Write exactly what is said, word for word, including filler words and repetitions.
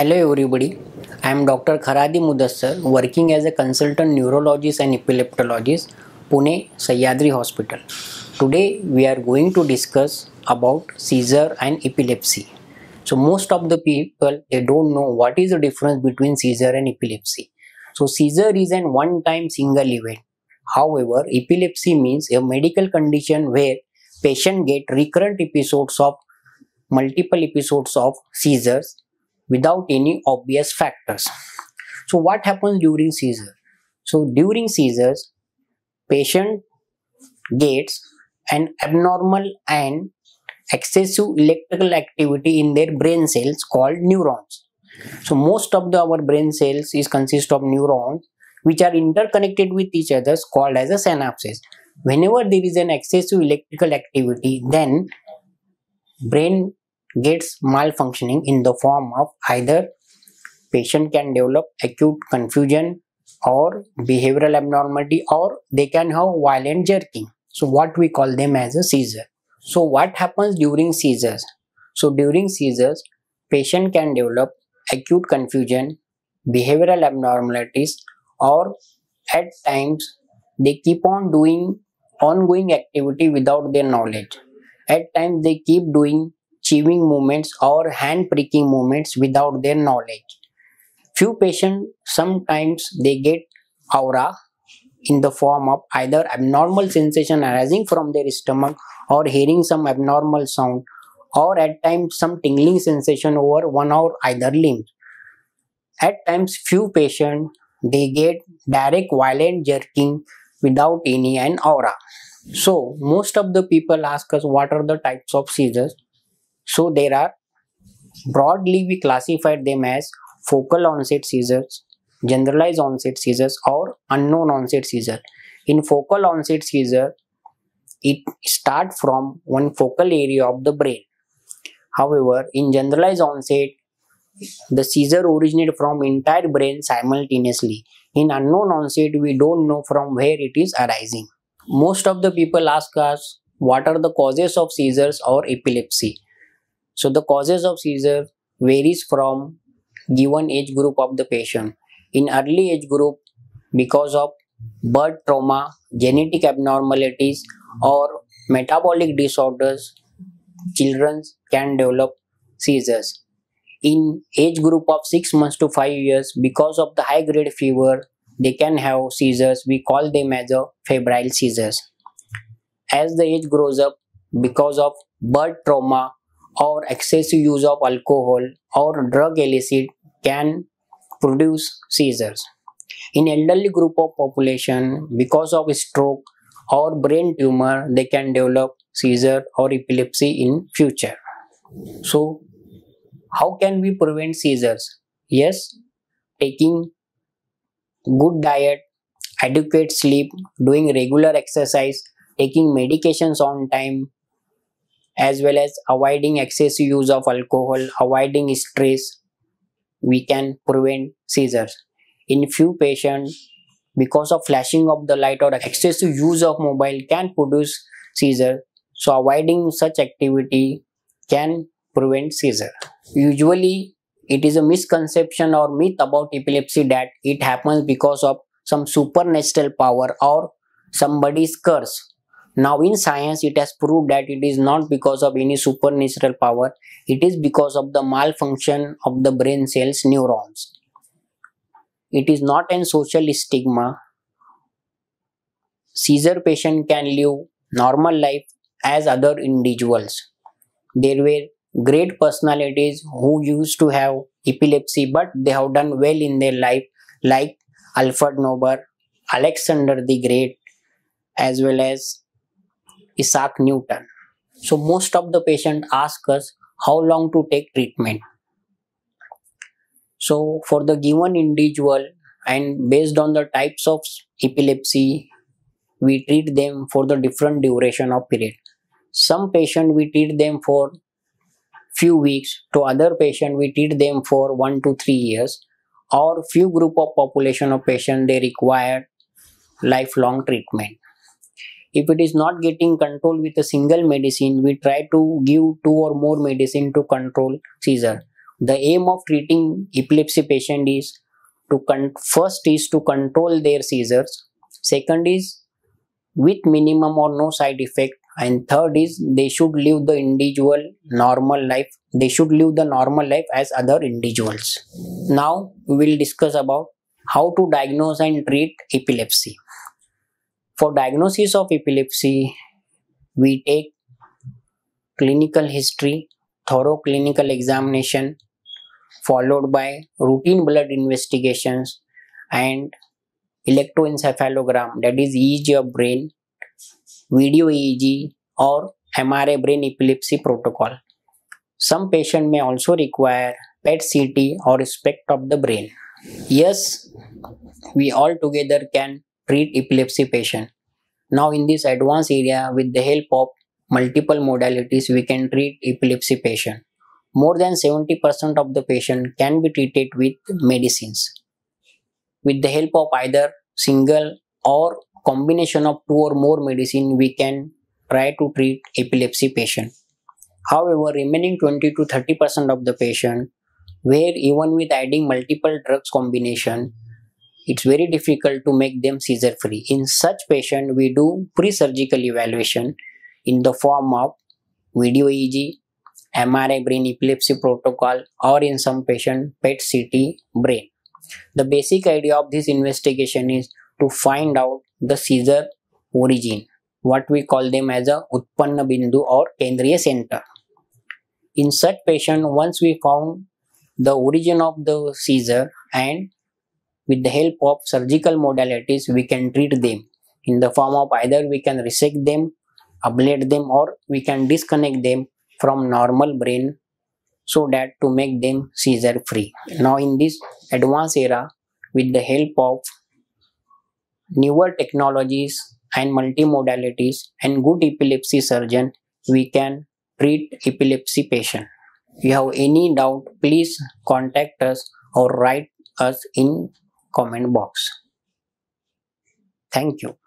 Hello everybody, I am Doctor Kharadi Mudassar, working as a consultant neurologist and epileptologist, Pune, Sahyadri Hospital. Today we are going to discuss about seizure and epilepsy. So most of the people, they don't know what is the difference between seizure and epilepsy. So seizure is an one-time single event. However, epilepsy means a medical condition where patient get recurrent episodes of multiple episodes of seizures without any obvious factors. So what happens during seizure? So during seizures, patient gets an abnormal and excessive electrical activity in their brain cells called neurons. So most of the, our brain cells is consist of neurons which are interconnected with each other, called as a synapses. Whenever there is an excessive electrical activity, then brain gets malfunctioning in the form of either patient can develop acute confusion or behavioral abnormality, or they can have violent jerking. So what we call them as a seizure. So what happens during seizures? So during seizures, patient can develop acute confusion, behavioral abnormalities, or at times they keep on doing ongoing activity without their knowledge. At times they keep doing chewing movements or hand pricking movements without their knowledge. Few patients, sometimes they get aura in the form of either abnormal sensation arising from their stomach or hearing some abnormal sound, or at times some tingling sensation over one or either limb. At times few patients, they get direct violent jerking without any an aura. So most of the people ask us what are the types of seizures. So there are, broadly we classified them as focal onset seizures, generalized onset seizures, or unknown onset seizure. In focal onset seizure, it starts from one focal area of the brain. However, in generalized onset, the seizure originates from entire brain simultaneously. In unknown onset, we don't know from where it is arising. Most of the people ask us what are the causes of seizures or epilepsy. So the causes of seizure varies from given age group of the patient. In early age group, because of birth trauma, genetic abnormalities, or metabolic disorders, children can develop seizures. In age group of six months to five years, because of the high grade fever, they can have seizures. We call them as a febrile seizures. As the age grows up, because of birth trauma or excessive use of alcohol or drug illicit can produce seizures. In elderly group of population, because of stroke or brain tumor, they can develop seizure or epilepsy in future. So how can we prevent seizures? Yes, taking good diet, adequate sleep, doing regular exercise, taking medications on time, as well as avoiding excessive use of alcohol, avoiding stress, we can prevent seizures. In few patients, because of flashing of the light or excessive use of mobile can produce seizure. So avoiding such activity can prevent seizure. Usually, it is a misconception or myth about epilepsy that it happens because of some supernatural power or somebody's curse. Now in science, it has proved that it is not because of any supernatural power. It is because of the malfunction of the brain cells, neurons. It is not a social stigma. Seizure patient can live normal life as other individuals. There were great personalities who used to have epilepsy, but they have done well in their life, like Alfred Nobel, Alexander the Great, as well as Isaac Newton. So most of the patients ask us how long to take treatment. So for the given individual and based on the types of epilepsy, we treat them for the different duration of period. Some patients we treat them for few weeks, to other patient we treat them for one to three years, or few group of population of patient they require lifelong treatment. If it is not getting control with a single medicine, we try to give two or more medicine to control seizure. The aim of treating epilepsy patient is to con first is to control their seizures, second is with minimum or no side effect, and third is they should live the individual normal life. They should live the normal life as other individuals. Now we will discuss about how to diagnose and treat epilepsy. For diagnosis of epilepsy, we take clinical history, thorough clinical examination, followed by routine blood investigations and electroencephalogram, that is E E G of brain, video E E G or M R I brain epilepsy protocol. Some patient may also require P E T C T or spect of the brain. Yes, we all together can treat epilepsy patient. Now in this advanced area, with the help of multiple modalities, we can treat epilepsy patient. More than seventy percent of the patient can be treated with medicines with the help of either single or combination of two or more medicine. We can try to treat epilepsy patient. However, remaining twenty to thirty percent of the patient, where even with adding multiple drugs combination, it's very difficult to make them seizure free. In such patient, we do pre-surgical evaluation in the form of video E E G, M R I brain epilepsy protocol, or in some patient P E T C T brain. The basic idea of this investigation is to find out the seizure origin, what we call them as a utpanna bindu or Kendriya center. In such patient, once we found the origin of the seizure, and with the help of surgical modalities, we can treat them in the form of either we can resect them, ablate them, or we can disconnect them from normal brain so that to make them seizure free. Now in this advanced era, with the help of newer technologies and multimodalities and good epilepsy surgeon, we can treat epilepsy patient. If you have any doubt, please contact us or write us in comment box. Thank you.